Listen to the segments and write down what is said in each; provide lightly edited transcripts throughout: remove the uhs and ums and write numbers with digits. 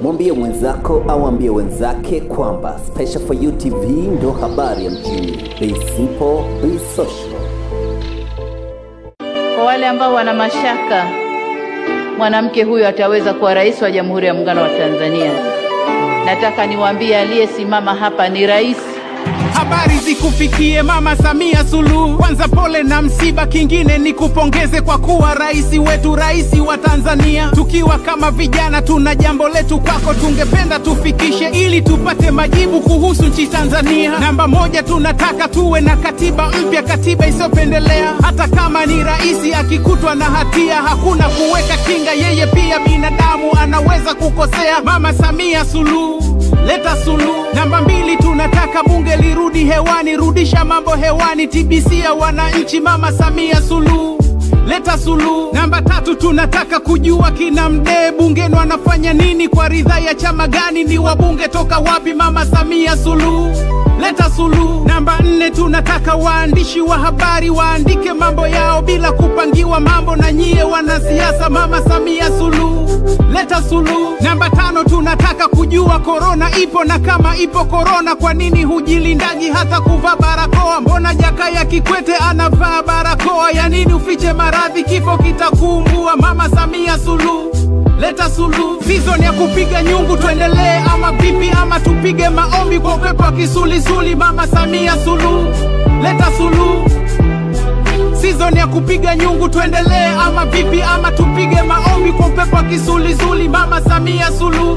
Mwambie mwenzako au ambie wenzake kwamba Special for you TV ndo habari ya mjini. Be simple, be social. Kwa wale ambao wana mashaka mwanamke huyu ataweza kuwa rais wa Jamhuri ya Muungano wa Tanzania, nataka niwaambie aliyesimama hapa ni rais. Habari zikufikie Mama Samia Suluhu, kwanza pole na msiba, kingine ni kupongeze kwa kuwa rais wetu, rais wa Tanzania. Tukiwa kama vijana tuna jambo letu kwako, tungependa tufikishe ili tupate majibu kuhusu nchi Tanzania. Namba moja, tunataka tuwe na katiba mpya, katiba isiopendelea. Hata kama ni rais akikutwa na hatia hakuna kuweka kinga, yeye pia binadamu anaweza kukosea. Mama Samia Suluhu, leta Suluhu. Namba mbili, tunataka bunge lirudi hewani, rudisha mambo hewani, TBC ya wananchi. Mama Samia Suluhu, leta Suluhu. Namba tatu, tunataka kujua kina Mdee bungeni wanafanya nini, kwa ridhaa ya chama gani, ni wabunge toka wapi. Mama Samia Suluhu, leta Suluhu. Namba nne, tunataka waandishi wa habari waandike mambo yao bila kupangiwa mambo na nyie wanasiasa. Mama Samia Suluhu, leta Suluhu. Namba tano, tunataka kujua corona ipo, na kama ipo corona kwa nini hujilindaji hata kuvaa barakoa? Mbona Jakaya Kikwete anavaa barakoa? Ya nini ufiche maradhi, kifo kitakumbua. Mama Samia Suluhu, leta Suluhu. Season ya kupiga nyungu tuendelee ama vipi, ama tupige maombi kwa upepo wa kisulisuli? Mama Samia Suluhu, leta Suluhu. Season ya kupiga nyungu tuendelee ama vipi, ama tupige maombi kwa upepo wa kisulisuli? Mama Samia Suluhu,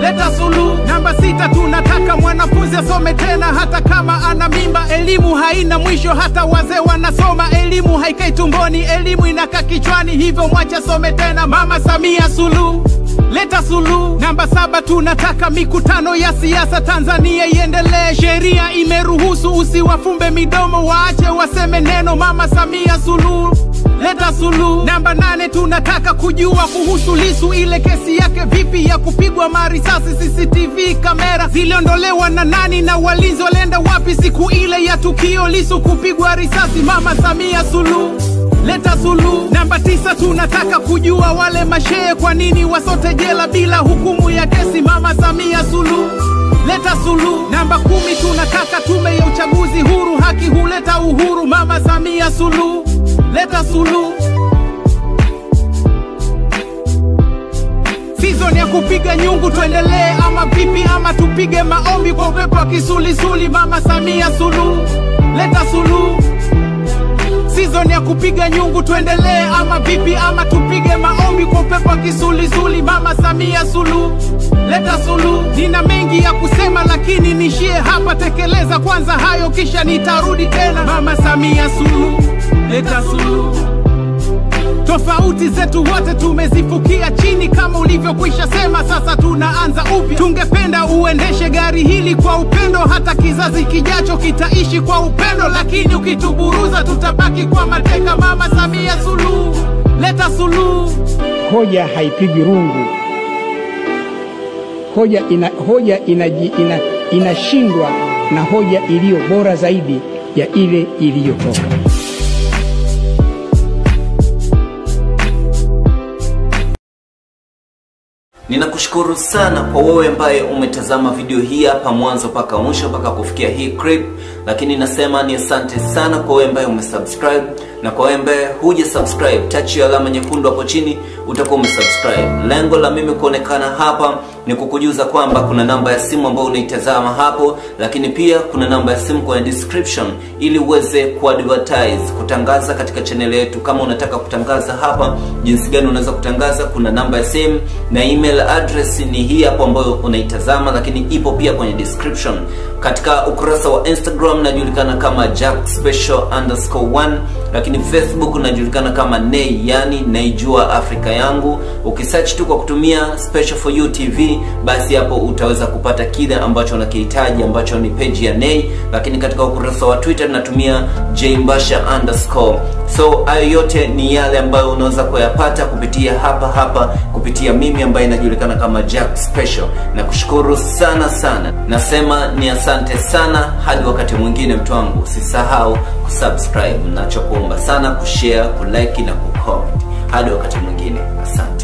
leta Suluhu. Namba sita, tunataka mwanafunzi asome tena hata kama ana mimba. Elimu haina mwisho, hata wazee wanasoma. Elimu haikai tumboni, elimu inakaa kichwani, hivyo mwacha some tena. Mama Samia Suluhu, leta Suluhu. Namba saba, tunataka mikutano ya siasa Tanzania iendelee. Sheria imeruhusu, usiwafumbe midomo, waache waseme neno. Mama Samia Suluhu, leta Suluhu. Namba nane, tunataka kujua kuhusu Lisu, ile kesi yake vipi ya kupigwa marisasi. CCTV kamera ziliondolewa na nani, na walinzi walenda wapi siku ile ya tukio Lisu kupigwa risasi? Mama Samia Suluhu, leta Suluhu. Namba tisa, tunataka kujua wale mashehe kwa nini wasote jela bila hukumu ya kesi. Mama Samia Suluhu, leta Suluhu. Namba kumi, tunataka tume ya uchaguzi huru, haki huleta uhuru. Mama Samia Suluhu, leta Suluhu. Season ya kupiga nyungu tuendelee ama vipi, ama tupige maombi kwa upepo wa kisulisuli? Mama Samia Suluhu, leta Suluhu. Season ya kupiga nyungu tuendelee ama vipi, ama tupige maombi kwa upepo wa kisulisuli? Mama Samia Suluhu, leta Suluhu. Nina mengi ya kusema lakini nishie hapa, tekeleza kwanza hayo kisha nitarudi tena. Mama Samia Suluhu, leta Suluhu. Tofauti zetu wote tumezifukia chini kama ulivyokwisha sema, sasa tunaanza upya. Tungependa uendeshe gari hili kwa upendo, hata kizazi kijacho kitaishi kwa upendo, lakini ukituburuza tutabaki kwa mateka. Mama Samia Suluhu, leta Suluhu. Hoja haipigi rungu, hoja inashindwa na hoja iliyo bora zaidi ya ile iliyotoka. Ninakushukuru sana kwa wewe ambaye umetazama video hii hapa mwanzo paka mwisho paka kufikia hii clip, lakini nasema ni asante sana kwa wewe ambaye umesubscribe, na kwa wewe ambaye hujasubscribe touch ya alama nyekundu hapo chini utakuwa umesubscribe. Lengo la mimi kuonekana hapa ni kukujuza kwamba kuna namba ya simu ambayo unaitazama hapo, lakini pia kuna namba ya simu kwa description ili uweze kuadvertise, kutangaza katika channel yetu. Kama unataka kutangaza hapa jinsi gani unaweza kutangaza, kuna namba ya simu na email address ni hii hapo ambayo unaitazama, lakini ipo pia kwenye description. Katika ukurasa wa Instagram najulikana kama jackspecial_1, lakini Facebook najulikana kama Nei, yani Naijua Afrika Yangu. Ukisearch tu kwa kutumia Special for you TV, basi hapo utaweza kupata kile ambacho unakihitaji, ambacho ni page ya Nei. Lakini katika ukurasa wa Twitter natumia jmbasha_. So hayo yote ni yale ambayo unaweza kuyapata kupitia hapa kupitia mimi ambaye najulikana kama Jack Special. Na kushukuru sana. Nasema ni asante sana, hadi wakati mwingine mtu wangu. Usisahau kusubscribe, nachokuomba sana kushare, kulike na kucomment. Hadi wakati mwingine, asante.